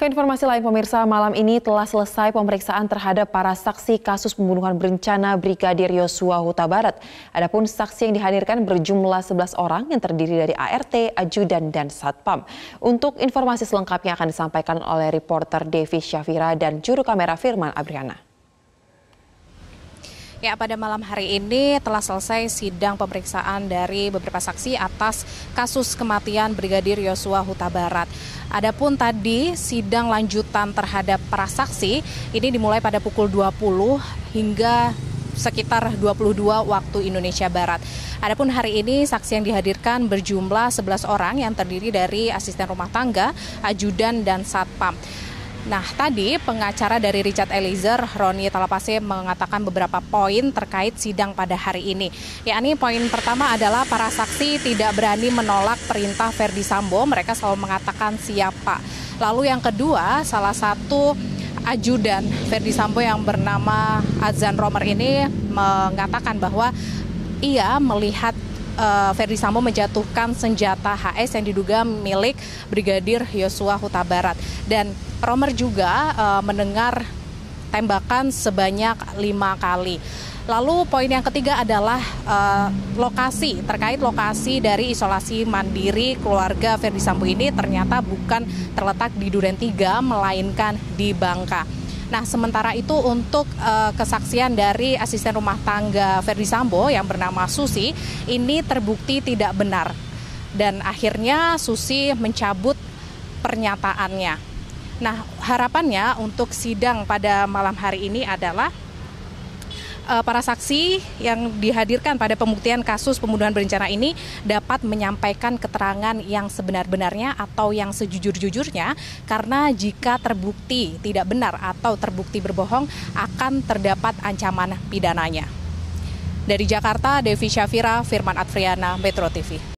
Keinformasi lain pemirsa, malam ini telah selesai pemeriksaan terhadap para saksi kasus pembunuhan berencana Brigadir Yosua Hutabarat. Adapun saksi yang dihadirkan berjumlah 11 orang yang terdiri dari ART, ajudan dan satpam. Untuk informasi selengkapnya akan disampaikan oleh reporter Devi Syafira dan juru kamera Firman Adriana. Ya, pada malam hari ini telah selesai sidang pemeriksaan dari beberapa saksi atas kasus kematian Brigadir Yosua Hutabarat. Adapun tadi sidang lanjutan terhadap para saksi ini dimulai pada pukul 20 hingga sekitar 22 waktu Indonesia Barat. Adapun hari ini saksi yang dihadirkan berjumlah 11 orang yang terdiri dari asisten rumah tangga, ajudan dan satpam. Nah, tadi pengacara dari Richard Eliezer Roni Talapase mengatakan beberapa poin terkait sidang pada hari ini. Yakni poin pertama adalah para saksi tidak berani menolak perintah Ferdy Sambo, mereka selalu mengatakan siapa. Lalu yang kedua, salah satu ajudan Ferdy Sambo yang bernama Adzan Romer ini mengatakan bahwa ia melihat Ferdy Sambo menjatuhkan senjata HS yang diduga milik Brigadir Yosua Hutabarat. Dan Romer juga mendengar tembakan sebanyak 5 kali. Lalu poin yang ketiga adalah lokasi, terkait lokasi dari isolasi mandiri keluarga Ferdy Sambo ini ternyata bukan terletak di Duren Tiga, melainkan di Bangka. Nah, sementara itu untuk kesaksian dari asisten rumah tangga Ferdy Sambo yang bernama Susi ini terbukti tidak benar. Dan akhirnya Susi mencabut pernyataannya. Nah, harapannya untuk sidang pada malam hari ini adalah para saksi yang dihadirkan pada pembuktian kasus pembunuhan berencana ini dapat menyampaikan keterangan yang sebenar-benarnya atau yang sejujur-jujurnya, karena jika terbukti tidak benar atau terbukti berbohong akan terdapat ancaman pidananya. Dari Jakarta, Devi Syafira, Firman Adriana, Metro TV.